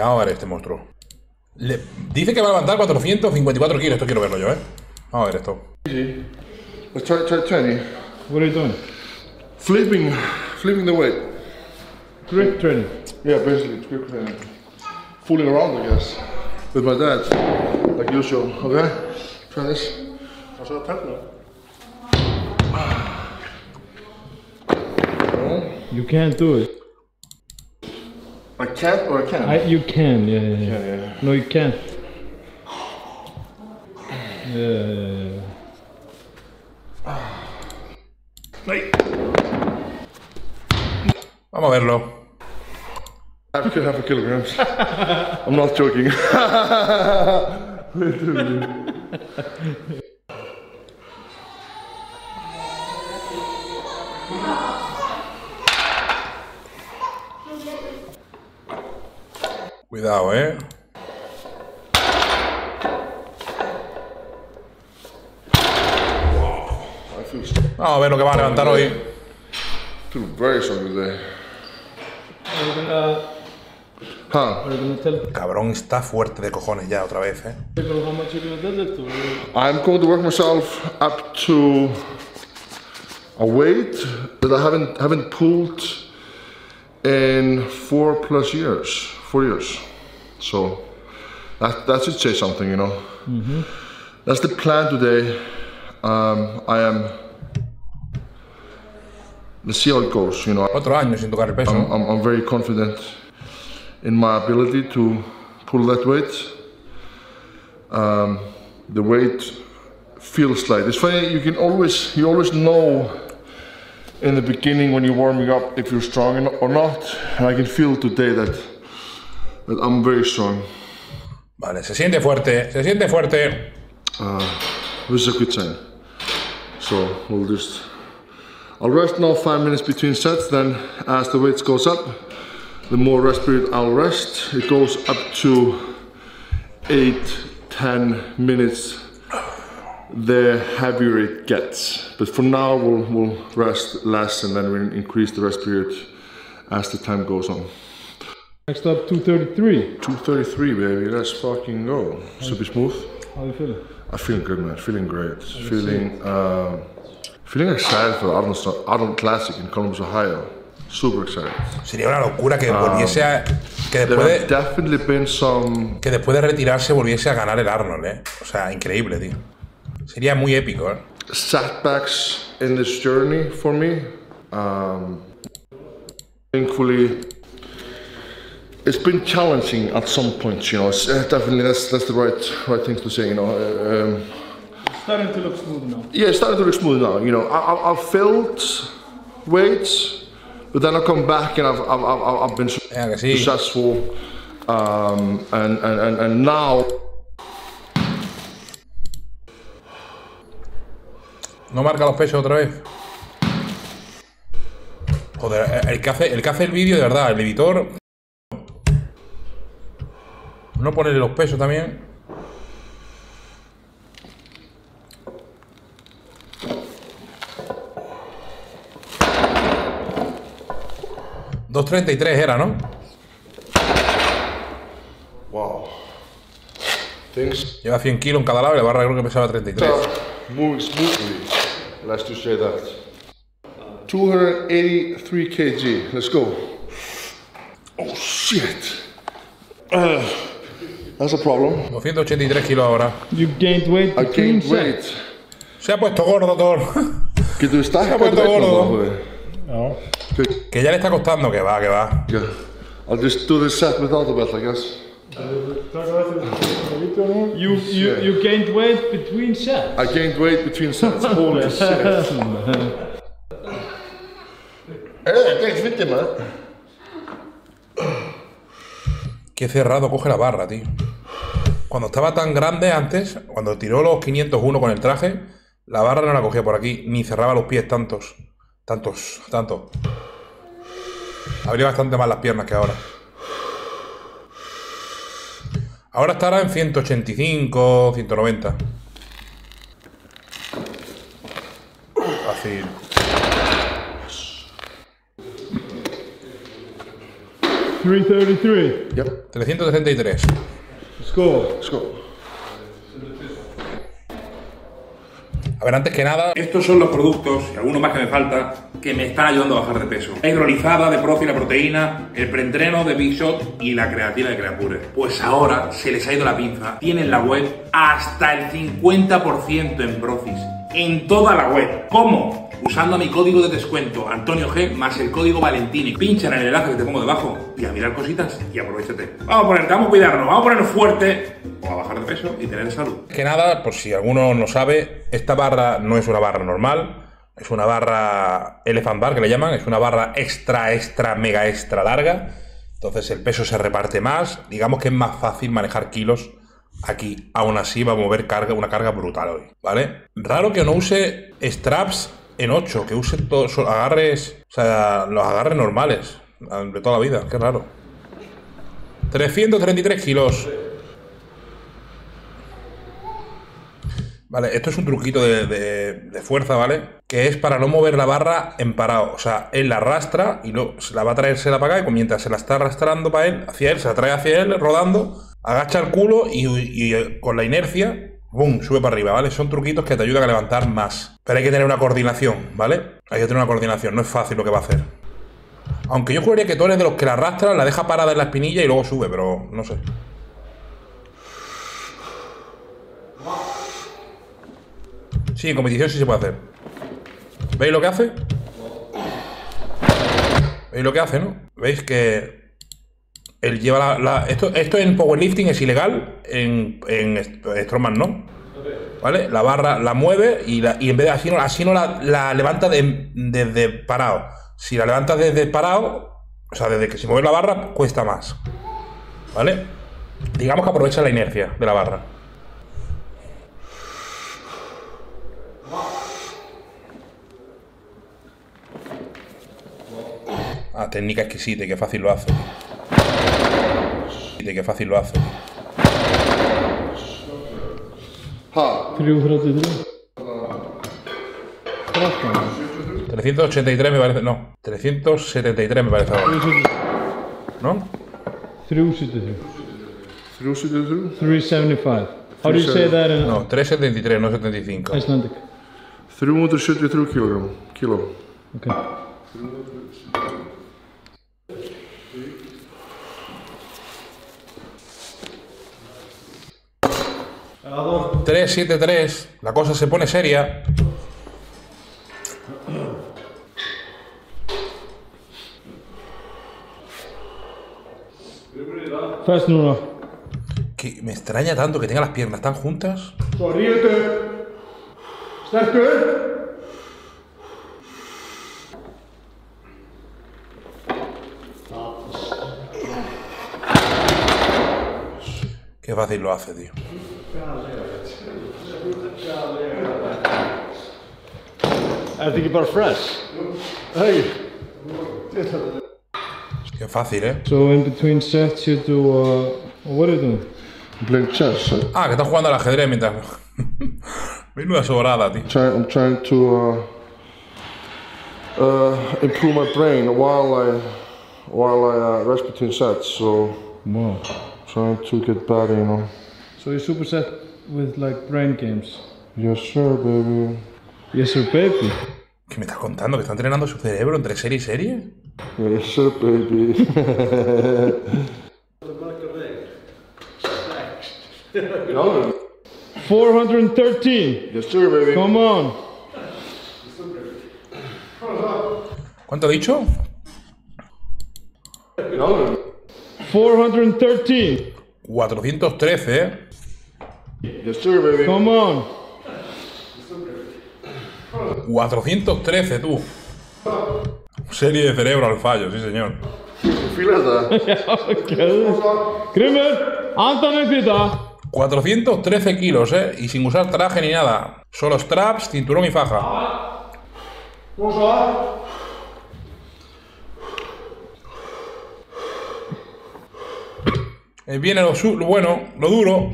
Vamos a ver este monstruo. Dice que va a levantar 454 kilos. Esto quiero verlo yo, ¿eh? Vamos a ver esto. Easy. Let's try 20. What are you doing? Flipping the weight. Grip training. Yeah, basically it's grip training. Fooling around, I guess. With my dad, like usual. Okay? Try this. How's that happening? You can't do it. I can't or I can? You can, yeah. No, you can't. Vamos a verlo. I could have a kilograms. I'm not joking. Cuidado, ¿eh? Vamos a ver lo que va a levantar hoy. El cabrón está fuerte de cojones ya otra vez, ¿eh? I'm going to work myself up to a weight that I haven't pulled in 4 years. So that should say something, you know. Mm-hmm. That's the plan today. Let's see how it goes, you know. Otro año sin tocar el peso. I'm very confident in my ability to pull that weight. The weight feels light. It's funny, you always know in the beginning when you're warming up if you're strong or not. And I can feel today that I'm very strong. Vale, se siente fuerte, se siente fuerte. This is a good sign. So I'll rest now 5 minutes between sets. Then, as the weights goes up, the more rest period I'll rest. It goes up to 8–10 minutes. The heavier it gets. But for now, we'll rest less, and then we'll increase the rest period as the time goes on. Next up, 233. 233, baby, let's fucking go. Super smooth. How are you feeling? I feel good, man. Feeling great. Feeling excited for the Arnold Classic in Columbus, Ohio. Super excited. Sería una locura que volviese a... Que después de retirarse volviese a ganar el Arnold, ¿eh? O sea, increíble, tío. Sería muy épico, ¿eh? Setbacks in this journey for me. Thankfully... It's been challenging at some point, you know. It's definitely that's the right thing to say, you know. It's starting to look smooth now. Yeah, it's starting to look smooth now. You know, I've failed weights, but then I come back and I've been successful, and now. No marca los pesos otra vez. Joder, el que hace el vídeo de verdad, el editor. No ponerle los pesos también. $2.33 era, ¿no? Wow. Lleva 100 kilos en cada lado y la barra creo que pesaba 33. Moves smoothly. Let's just say that. 283 kg. Let's go. Oh shit. That's a problem. 283 kilos ahora. You gained weight. I gained weight. Se ha puesto gordo, Thor. Que tú estás. Se ha puesto gordo. No. Que ya le está costando. Que va, que va. Yeah. I'll just do this set without the belt, I guess. You gained weight between sets. I gained weight between sets. Holy shit. Kijk, vete, man. Qué cerrado coge la barra, tío. Cuando estaba tan grande antes, cuando tiró los 501 con el traje, la barra no la cogía por aquí, ni cerraba los pies tantos. Abría bastante más las piernas que ahora. Ahora estará en 185, 190. Fácil. 333. Yep. 333. Score. Score. A ver, antes que nada, estos son los productos, y algunos más que me falta, que me están ayudando a bajar de peso. La hidrolizada de Profis, la proteína, el preentreno de Big Shot y la creatina de Creapure. Pues ahora se les ha ido la pinza. Tienen la web hasta el 50% en Profis. En toda la web. ¿Cómo? Usando mi código de descuento, Antonio G, más el código Valentín. Pincha en el enlace que te pongo debajo y a mirar cositas y aprovechate. Vamos a ponerte, vamos a cuidarnos, vamos a ponernos fuerte o a bajar de peso y tener salud. Que nada, por si alguno no sabe, esta barra no es una barra normal, es una barra Elephant Bar, que le llaman, es una barra extra, mega larga. Entonces el peso se reparte más, digamos que es más fácil manejar kilos. Aquí, aún así, va a mover carga, una carga brutal hoy, ¿vale? Raro que no use straps en 8, que use todos agarres, o sea, los agarres normales de toda la vida, qué raro. 333 kilos. Vale, esto es un truquito de fuerza, ¿vale? Que es para no mover la barra en parado. O sea, él la arrastra y luego se la va a traer, se la para acá, y mientras se la está arrastrando para él, hacia él, se la trae hacia él, rodando, agacha el culo y con la inercia, ¡bum!, sube para arriba, ¿vale? Son truquitos que te ayudan a levantar más. Pero hay que tener una coordinación, ¿vale? Hay que tener una coordinación, no es fácil lo que va a hacer. Aunque yo juraría que tú eres de los que la arrastra, la deja parada en la espinilla y luego sube, pero no sé. Sí, en competición sí se puede hacer. ¿Veis lo que hace? ¿Veis lo que hace, no? ¿Veis que él lleva esto en powerlifting es ilegal, en strongman no? ¿Vale? La barra la mueve y en vez de así no la levanta desde parado. Si la levantas desde parado, o sea, desde que se mueve la barra, cuesta más. ¿Vale? Digamos que aprovecha la inercia de la barra. Ah, técnica exquisita y qué fácil lo hace. Y qué fácil lo hace. Ah. 383 me parece. No. 373 me parece ahora. ¿No? 373. 375. How do you say that in... No, 373, no 75. Icelandic. 373 kilogramos. Kilo. Okay. 373, la cosa se pone seria. Que me extraña tanto que tenga las piernas tan juntas. Sonríete. ¿Estás bien? Qué fácil lo hace, tío. Qué fácil, ¿eh? So in between sets you do what are you doing? Playing chess. Ah, que estás jugando al ajedrez mientras. Menuda sobrada, tío. I'm trying to improve my brain while I rest between sets. So. Wow. Trying to get better, you know. So you superset with like brain games. Yes, sir, baby. Yes, sir, baby. ¿Qué me estás contando? ¿Que está entrenando su cerebro entre serie y serie? Yes, sir, baby. No. 413. Yes, sir, baby. Come on. ¿Cuánto ha dicho? No. 413. 413. Yes, sir, baby. Come on. 413, tú. Serie de cerebro al fallo, sí, señor. Fileta. 413 kilos, y sin usar traje ni nada. Solo straps, cinturón y faja. Viene lo bueno, lo duro.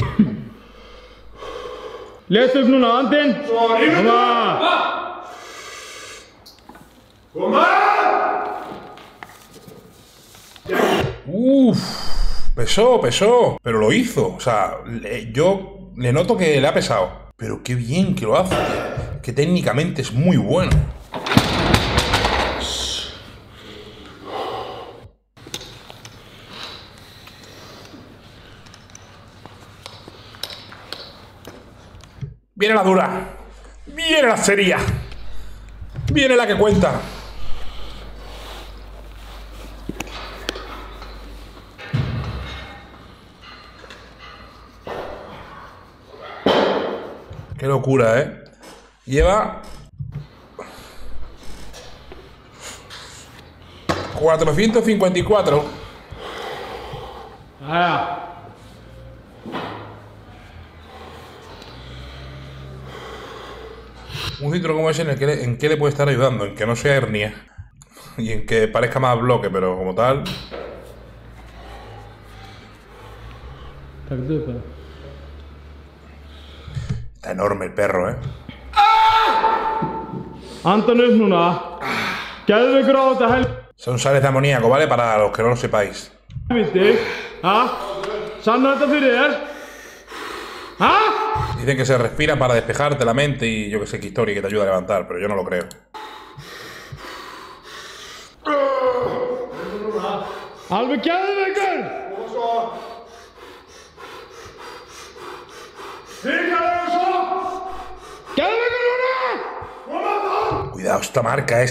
Let's do no antes. ¡Toma! ¡Toma! Uff, pesó, pero lo hizo. O sea, yo le noto que le ha pesado. Pero qué bien que lo hace, que técnicamente es muy bueno. Viene la dura, viene la seria, viene la que cuenta. Qué locura, ¿eh? Lleva 454. Ah. Un citro como ese, ¿en qué le puede estar ayudando? En que no sea hernia. Y en que parezca más bloque, pero como tal... Está enorme el perro, ¿eh? Son sales de amoníaco, ¿vale? Para los que no lo sepáis. Dicen que se respira para despejarte la mente y yo que sé qué historia que te ayuda a levantar, pero yo no lo creo. Cuidado, esta marca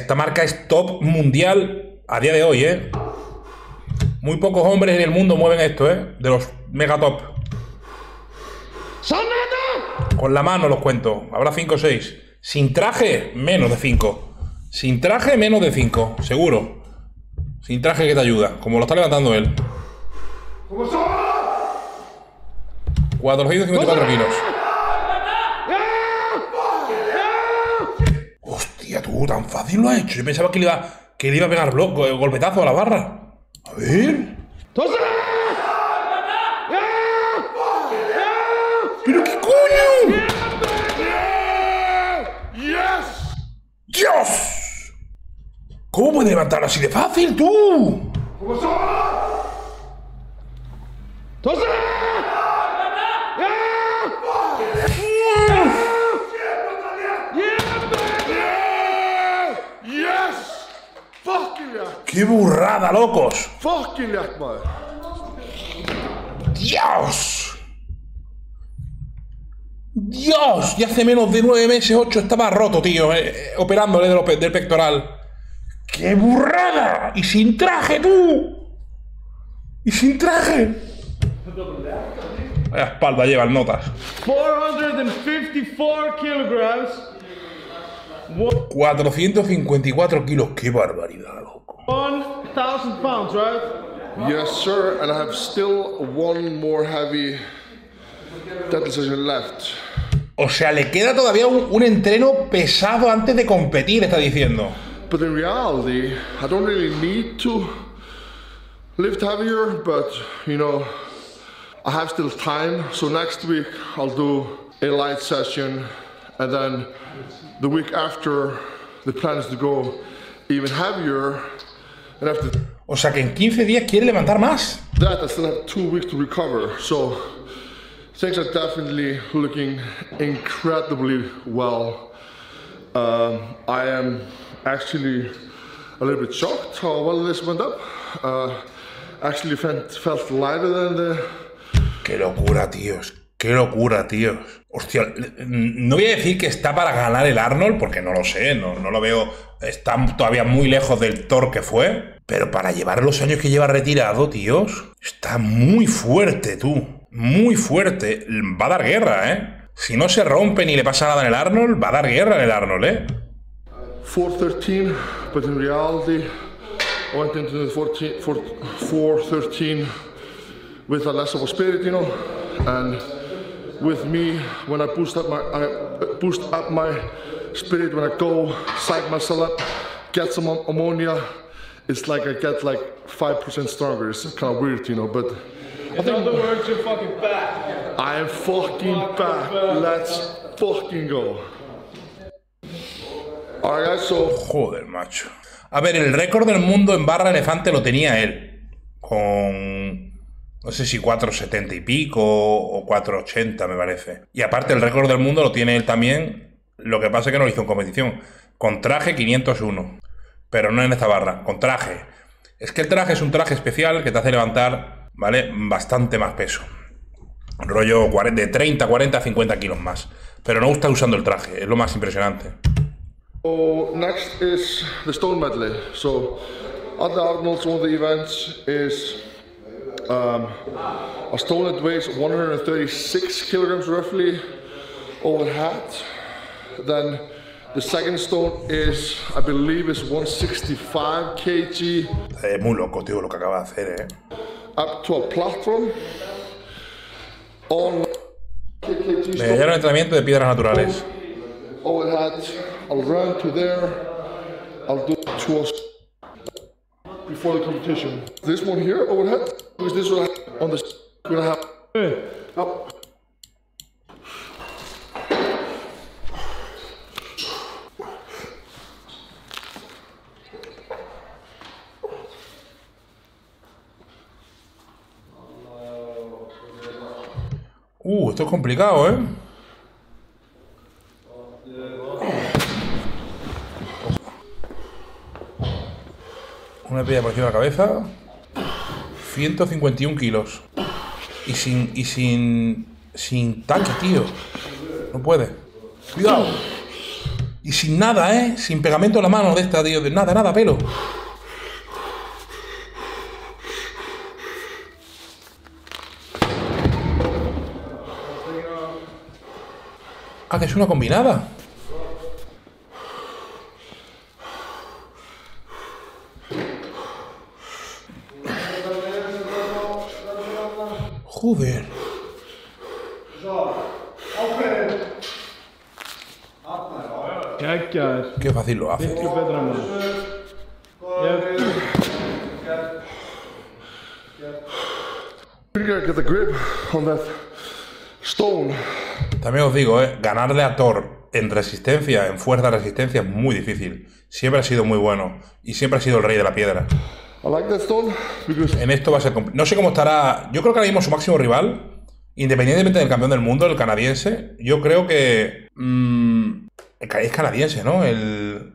es top mundial a día de hoy, ¿eh? Muy pocos hombres en el mundo mueven esto, ¿eh? De los mega top. Con la mano los cuento, habrá 5 o 6. Sin traje, menos de 5. Sin traje, menos de 5, seguro. Sin traje que te ayuda, como lo está levantando él. 454 kilos. Hostia, tú, tan fácil lo ha hecho. Yo pensaba que le iba a pegar golpetazo a la barra. A ver. ¡Pero qué coño! ¡Dios! ¿Cómo puedes levantar así de fácil, tú? ¡Qué burrada, locos! ¡Dios! ¡Dios! Y hace menos de 9 meses, 8, estaba roto, tío, operándole del pectoral. ¡Qué burrada! ¡Y sin traje, tú! ¡Y sin traje! La espalda lleva el notas. 454 kilogramos. 454 kilos, qué barbaridad, loco. 1000 pounds, right? Yes, sir, and I have still one more heavy deadlift session left. O sea, le queda todavía un entreno pesado antes de competir, está diciendo. But in reality, I don't really need to lift heavier, but you know, I have still time. So next week I'll do a light session. And then the week after the plan is to go even heavier. And after o sea que en 15 días quiere levantar más. That I still have 2 weeks to recover. So things are definitely looking incredibly well. I am actually a little bit shocked how well this went up. Actually felt lighter than the. Qué locura, tíos. ¡Qué locura, tío! Hostia, no voy a decir que está para ganar el Arnold, porque no lo sé, no lo veo. Está todavía muy lejos del Thor que fue. Pero para llevar los años que lleva retirado, tíos, está muy fuerte, tú. Muy fuerte. Va a dar guerra, ¿eh? Si no se rompe ni le pasa nada en el Arnold, va a dar guerra en el Arnold, ¿eh? 413, but in reality, I went into the 413 with a less of a spirit, you know, and with me when I pushed up my spirit, when I go psych myself up, get some ammonia, it's like I get like 5% stronger. It's kind of weird, you know, but I think in other words, you're fucking back. I am fucking back. Let's fucking go. All right, so joder, macho. A ver, el récord del mundo en barra elefante lo tenía él. con... no sé si 4.70 y pico o 4.80 me parece. Y aparte el récord del mundo lo tiene él también, lo que pasa es que no lo hizo en competición. Con traje 501, pero no en esta barra, con traje. Es que el traje es un traje especial que te hace levantar, ¿vale?, bastante más peso. Rollo 40, de 30, 40, 50 kilos más. Pero no gusta usando el traje, es lo más impresionante. So next is the stone medley. So at the Arnold's, one of the events is a stone that weighs 136 kilograms roughly over hat. Then the second stone is, I believe, is 165 kg. Es muy loco, tío, lo que acaba de hacer, Up to a platform. On medallero de entrenamiento de piedras naturales. Over hat. I'll run to there, I'll do tours before the competition. This one here overhead, because this will happen on the gonna happen. Up. Esto es complicado, Una piedra por encima de la cabeza, 151 kilos. Y sin taque, tío. No puede. Cuidado. Y sin nada, sin pegamento en la mano de esta, tío. De nada, nada, pelo. Ah, que es una combinada. Joder. Qué fácil lo hace. También os digo, ganarle a Thor en resistencia, en fuerza de resistencia, es muy difícil. Siempre ha sido muy bueno y siempre ha sido el rey de la piedra. En esto va a ser complicado. No sé cómo estará. Yo creo que ahora mismo su máximo rival, independientemente del campeón del mundo, el canadiense, yo creo que... es canadiense, ¿no? El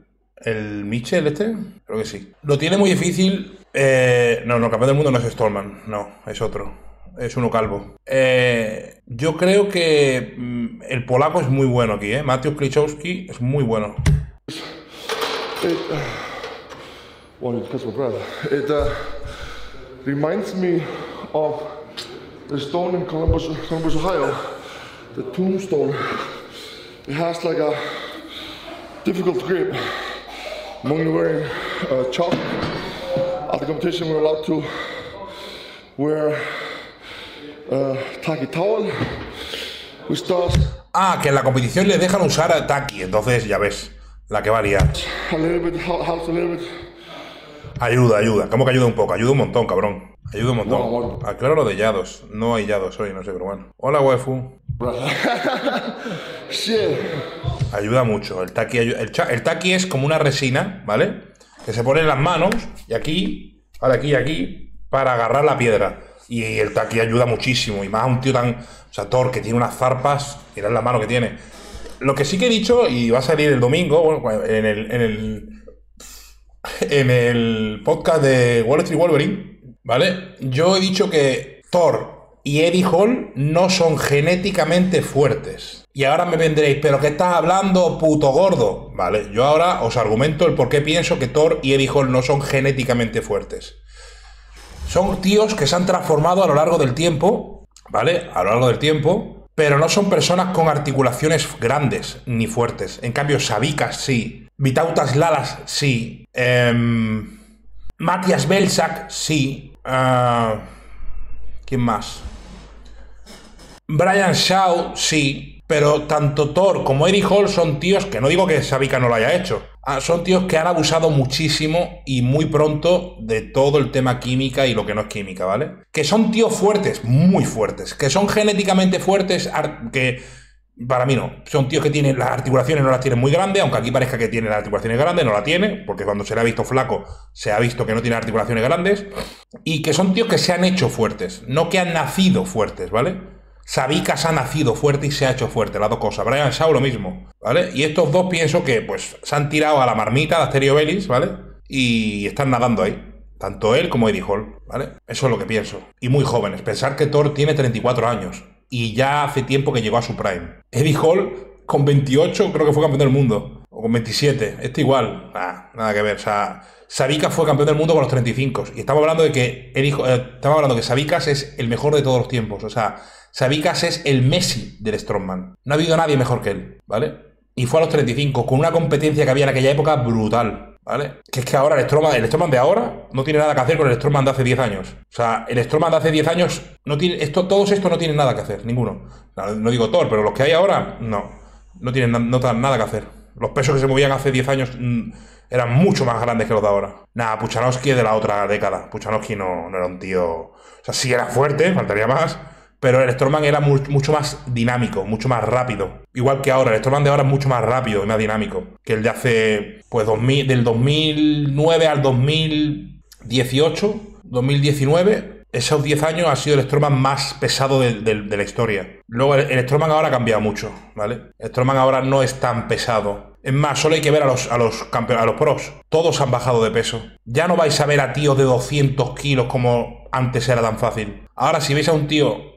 Mitchell este, creo que sí. Lo tiene muy difícil. No, el campeón del mundo no es Stallman, no, es otro. Es uno calvo. Yo creo que el polaco es muy bueno aquí, Mateusz Klitschowski es muy bueno. It reminds me of the stone in Columbus, Ohio. The tombstone. It has like a difficult grip. Among wearing a chop. At the competition we're allowed to wear taki towel. We start. Ah, que en la competición le dejan usar a taki, entonces ya ves la que va a liar. A little bit, helps a little bit. Ayuda, ayuda. ¿Cómo que ayuda un poco? Ayuda un montón, cabrón. Ayuda un montón. Wow. Aclaro lo de yados. No hay yados hoy, no sé, pero bueno. Hola, waifu. Ayuda mucho. El taki es como una resina, ¿vale? Que se pone en las manos y aquí, ahora aquí y aquí, para agarrar la piedra. Y el taki ayuda muchísimo. Y más a un tío tan... O sea, Thor, que tiene unas zarpas. Mirad la mano que tiene. Lo que sí que he dicho, y va a salir el domingo, bueno, en el podcast de Wall Street Wolverine, ¿vale? Yo he dicho que Thor y Eddie Hall no son genéticamente fuertes. Y ahora me vendréis, ¿pero qué estás hablando, puto gordo? Vale, yo ahora os argumento el por qué pienso que Thor y Eddie Hall no son genéticamente fuertes. Son tíos que se han transformado a lo largo del tiempo, ¿vale? A lo largo del tiempo, pero no son personas con articulaciones grandes ni fuertes. En cambio, Savickas sí. Vitautas Lalas, sí. Matías Belzac, sí. ¿Quién más? Brian Shaw, sí. Pero tanto Thor como Eddie Hall son tíos que no digo que Savickas no lo haya hecho. Son tíos que han abusado muchísimo y muy pronto de todo el tema química y lo que no es química, ¿vale? Que son tíos fuertes, muy fuertes. Que son genéticamente fuertes, que... Para mí no. Son tíos que tienen las articulaciones, no las tienen muy grandes, aunque aquí parezca que tiene las articulaciones grandes, no la tiene, porque cuando se le ha visto flaco se ha visto que no tiene articulaciones grandes, y que son tíos que se han hecho fuertes, no que han nacido fuertes, ¿vale? Savickas ha nacido fuerte y se ha hecho fuerte, las dos cosas. Brian Shaw lo mismo, ¿vale? Y estos dos pienso que pues se han tirado a la marmita de Asterio Belis, ¿vale? Y están nadando ahí. Tanto él como Eddie Hall, ¿vale? Eso es lo que pienso. Y muy jóvenes. Pensar que Thor tiene 34 años. Y ya hace tiempo que llegó a su prime. Eddie Hall, con 28, creo que fue campeón del mundo. O con 27. Este igual. Nah, nada que ver. O sea, Savickas fue campeón del mundo con los 35. Y estamos hablando de que Savickas es el mejor de todos los tiempos. O sea, Savickas es el Messi del Strongman. No ha habido nadie mejor que él, ¿vale? Y fue a los 35, con una competencia que había en aquella época brutal. ¿Vale? Que es que ahora el Strongman de ahora no tiene nada que hacer con el Strongman de hace 10 años. O sea, el Strongman de hace 10 años no tiene, todos estos no tienen nada que hacer, ninguno. No digo Thor, pero los que hay ahora no tienen nada que hacer. Los pesos que se movían hace 10 años eran mucho más grandes que los de ahora. Nada, Puchanowski es de la otra década. Puchanowski no era un tío... O sea, sí era fuerte, faltaría más, pero el Strongman era mucho más dinámico, mucho más rápido. Igual que ahora, el Strongman de ahora es mucho más rápido y más dinámico que el de hace, pues, del 2009 al 2018, 2019. Esos 10 años ha sido el Strongman más pesado de la historia. Luego, el Strongman ahora ha cambiado mucho, ¿vale? El Strongman ahora no es tan pesado. Es más, solo hay que ver a los pros. Todos han bajado de peso. Ya no vais a ver a tíos de 200 kilos como antes era tan fácil. Ahora, si veis a un tío...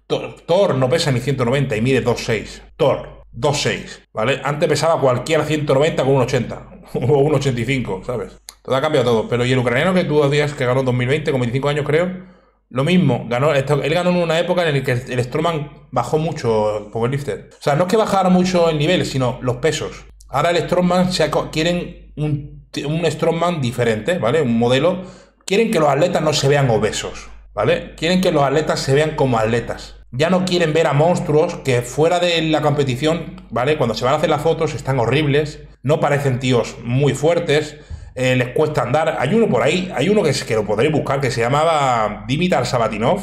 Thor no pesa ni 190 y mide 2,6. Thor, 2,6. ¿Vale? Antes pesaba cualquiera 190 con 1,80. O 1,85, ¿sabes? Todo ha cambiado todo. Pero y el ucraniano que tú decías que ganó en 2020, con 25 años creo... Lo mismo, él ganó en una época en la que el Strongman bajó mucho el powerlifter. O sea, no es que bajara mucho el nivel, sino los pesos. Ahora el Strongman quieren un Strongman diferente, ¿vale? Un modelo. Quieren que los atletas no se vean obesos, ¿vale? Quieren que los atletas se vean como atletas. Ya no quieren ver a monstruos que fuera de la competición, ¿vale? Cuando se van a hacer las fotos están horribles, no parecen tíos muy fuertes, les cuesta andar. Hay uno por ahí, hay uno que lo podréis buscar, que se llamaba Dimitar Sabatinov,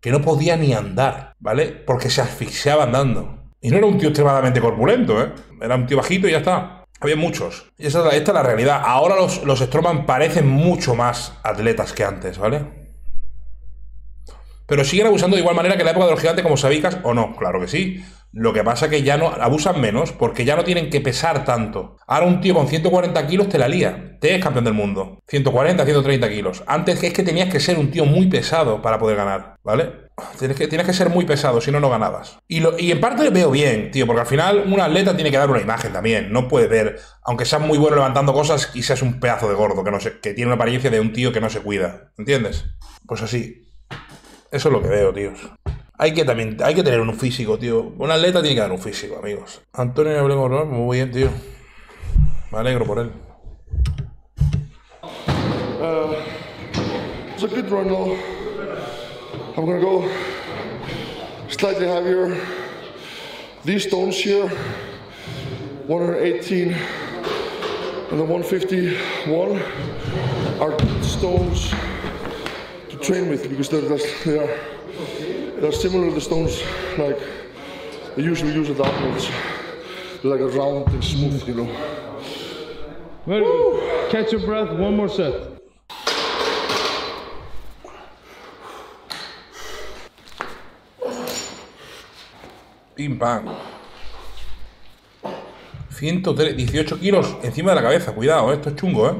que no podía ni andar, ¿vale? Porque se asfixiaba andando. Y no era un tío extremadamente corpulento, ¿eh? Era un tío bajito y ya está. Había muchos. Y esta es la realidad. Ahora los Strongman parecen mucho más atletas que antes, ¿vale? Pero siguen abusando de igual manera que en la época de los gigantes como Savickas, ¿o no? Claro que sí. Lo que pasa es que ya no abusan menos porque ya no tienen que pesar tanto. Ahora un tío con 140 kilos te la lía. Te es campeón del mundo. 140, 130 kilos. Antes es que tenías que ser un tío muy pesado para poder ganar, ¿vale? Tienes que ser muy pesado, si no, no ganabas. Y en parte veo bien, tío, porque al final un atleta tiene que dar una imagen también. No puede ver, aunque seas muy bueno levantando cosas, y seas un pedazo de gordo, que tiene una apariencia de un tío que no se cuida. ¿Entiendes? Pues así. Eso es lo que veo, tíos. Hay que tener un físico, tío. Un atleta tiene que dar un físico, amigos. Antonio Gutierrez, muy bien, tío. Me alegro por él. It's a good run now. I'm gonna go slightly heavier. These stones here, 118 and the 151 are good stones. Train with because they're similar to the stones like they usually use at Arnold's, like a round and smooth, you know. Very good. Catch your breath. One more set. Pim pam. 118 kilos encima de la cabeza. Cuidado, esto es chungo, ¿eh?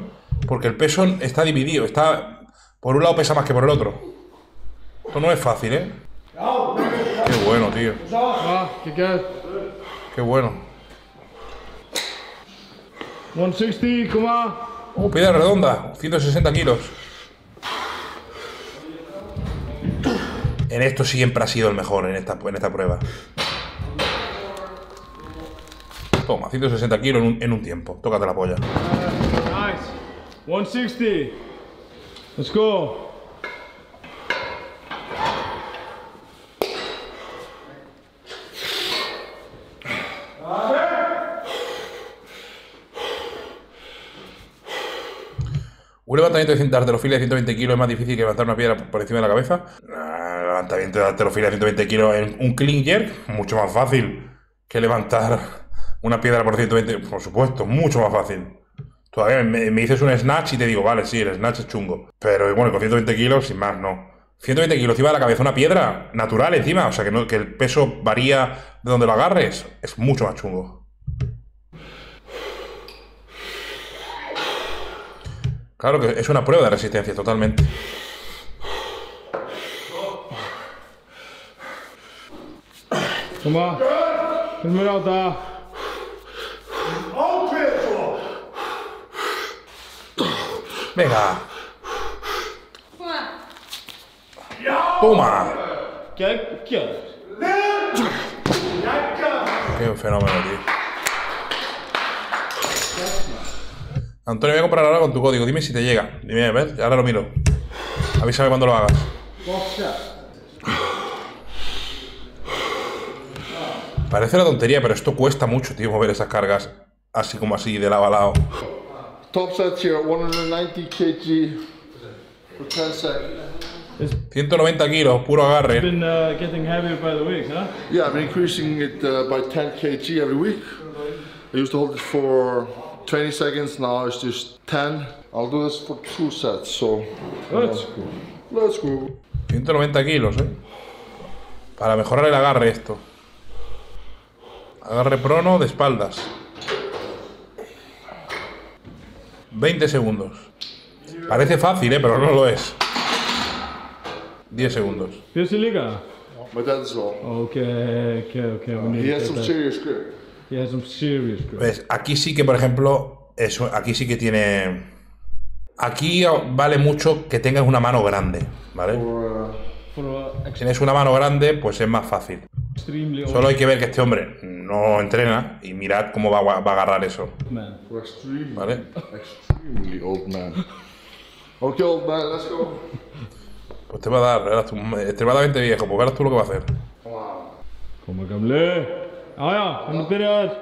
Porque el peso está dividido, por un lado pesa más que por el otro. Esto no es fácil, ¿eh? Qué bueno, tío. Qué bueno. 160, come on. Oh, piedra redonda, 160 kilos. En esto siempre ha sido el mejor, en esta prueba. Toma, 160 kilos en un tiempo. Tócate la polla. Nice. 160. Let's go. Un levantamiento de halterofilia de 120 kilos es más difícil que levantar una piedra por encima de la cabeza. Un levantamiento de halterofilia de 120 kilos en un clean jerk, mucho más fácil que levantar una piedra por 120. Por supuesto, mucho más fácil. Todavía me dices un snatch y te digo, vale, sí, el snatch es chungo. Pero bueno, con 120 kilos, sin más, no. 120 kilos encima de la cabeza, una piedra natural encima. O sea, que, no, que el peso varía de donde lo agarres. Es mucho más chungo. Claro que es una prueba de resistencia, totalmente. Toma. Esmeralda. Venga. Toma. ¿Qué quieres? Qué un fenómeno, tío. Antonio, voy a comprar ahora con tu código. Dime si te llega. Dime, a ver, ahora lo miro. Avísame cuando lo hagas. Parece una tontería, pero esto cuesta mucho, tío, mover esas cargas así como así, de lado a lado. Top sets here, 190 kg for 10 seconds. 190 kilos, puro agarre. It's been getting heavier by the week, huh? Yeah, I've been increasing it by 10 kg every week. I used to hold it for 20 seconds, now it's just 10. I'll do this for 2 sets, so let's go. Let's go. 190 kilos, para mejorar el agarre esto. Agarre prono de espaldas. 20 segundos. Parece fácil, pero no lo es. 10 segundos. ¿Tienes el liga? My dad is all. Okay. He has some serious grip. ¿Ves? Aquí sí que, por ejemplo, eso, aquí sí que tiene. Aquí vale mucho que tengas una mano grande, ¿vale? Si tienes una mano grande, pues es más fácil. Solo hay que ver que este hombre no entrena y mirad cómo va a agarrar eso. ¿Vale? Okay, old man, let's go. Pues te va a dar, eres extremadamente viejo, pues verás tú lo que va a hacer. Como que hablé. Ah, ya, no te veas.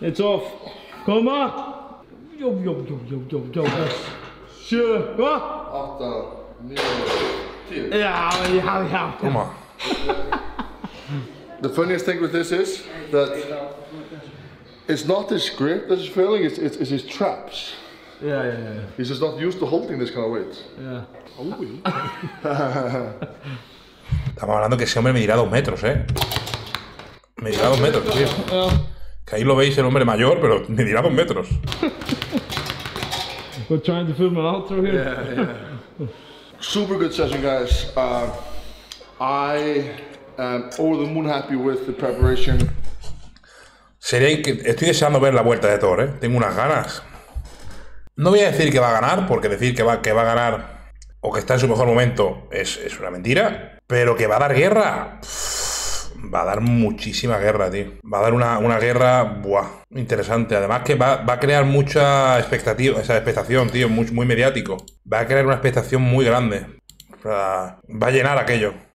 It's off. Coma. Yo. Sí, va. Ya. Toma. The funniest thing with this is that it's not his grip that is failing, it's his traps. Yeah. He's just not used to holding this kind of weight. Yeah. Estamos hablando que ese hombre medirá 2 metros, Medirá 2 metros, tío. Que ahí lo veis el hombre mayor, pero medirá 2 metros. We're trying to film an outro here. Yeah. Super good session, guys. Over the moon happy with the preparation. Estoy deseando ver la vuelta de Thor, Tengo unas ganas. No voy a decir que va a ganar, porque decir que va a ganar o que está en su mejor momento es una mentira. Pero que va a dar guerra. Va a dar muchísima guerra, tío. Va a dar una guerra, buah, interesante. Además que va a crear mucha expectativa, esa expectación, tío, muy, muy mediático. Va a crear una expectación muy grande. Va a llenar aquello.